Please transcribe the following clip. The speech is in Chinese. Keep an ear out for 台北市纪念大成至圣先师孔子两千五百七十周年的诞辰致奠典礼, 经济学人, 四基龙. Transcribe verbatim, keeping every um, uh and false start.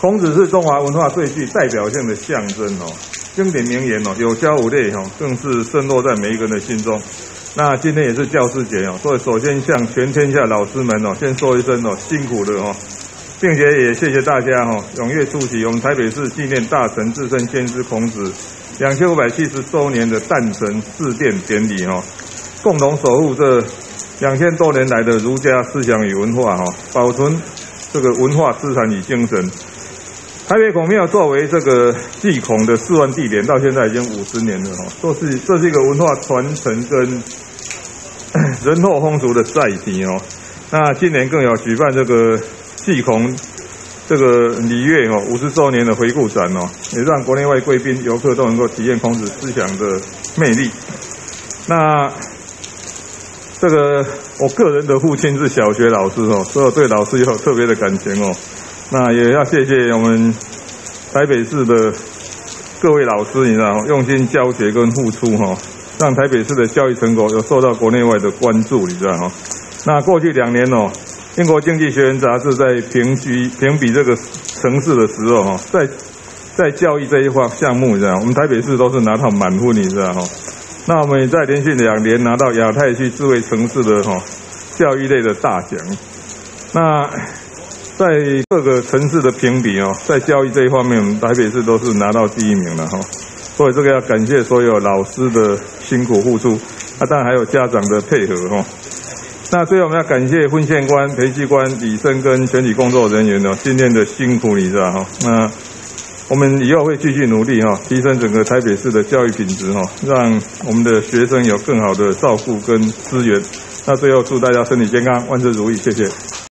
孔子是中华文化最具代表性的象征哦，经典名言哦，有教无类哦，更是渗透在每一个人的心中。那今天也是教师节哦，所以首先向全天下老师们哦，先说一声哦，辛苦了哦，并且也谢谢大家哦，踊跃出席我们台北市纪念大成至圣先师孔子两千五百七十周年的诞辰致奠典礼哦，共同守护这两千多年来的儒家思想与文化哦，保存这个文化资产与精神。台北孔庙作为这个祭孔的示范地点，到现在已经五十年了哦，都是这是一个文化传承跟人后风俗的载体哦。那今年更有举办这个祭孔这个礼乐哦五十周年的回顾展哦，也让国内外贵宾游客都能够体验孔子思想的魅力。那这个我个人的父亲是小学老师哦，所以我对老师也有特别的感情哦。那也要谢谢我们台北市的各位老师，你知道，用心教学跟付出哈，让台北市的教育成果有受到国内外的关注，你知道哈。那过去两年哦，英国经济学人杂志在评比评比这个城市的时候哈，在在教育这一块项目，你知道，我们台北市都是拿到满分，你知道哈。那我们也在连续两年拿到亚太区智慧城市的哈教育类的大奖。那在各个城市的评比哦，在教育这一方面，我们台北市都是拿到第一名了哈，所以这个要感谢所有老师的辛苦付出，啊，当然还有家长的配合哈。那最后我们要感谢婚宪官、培训官、理生跟全体工作人员哦，今天的辛苦你知道哈。那我们以后会继续努力哈，提升整个台北市的教育品质哈，让我们的学生有更好的照顾跟资源。那最后祝大家身体健康，万事如意，谢谢。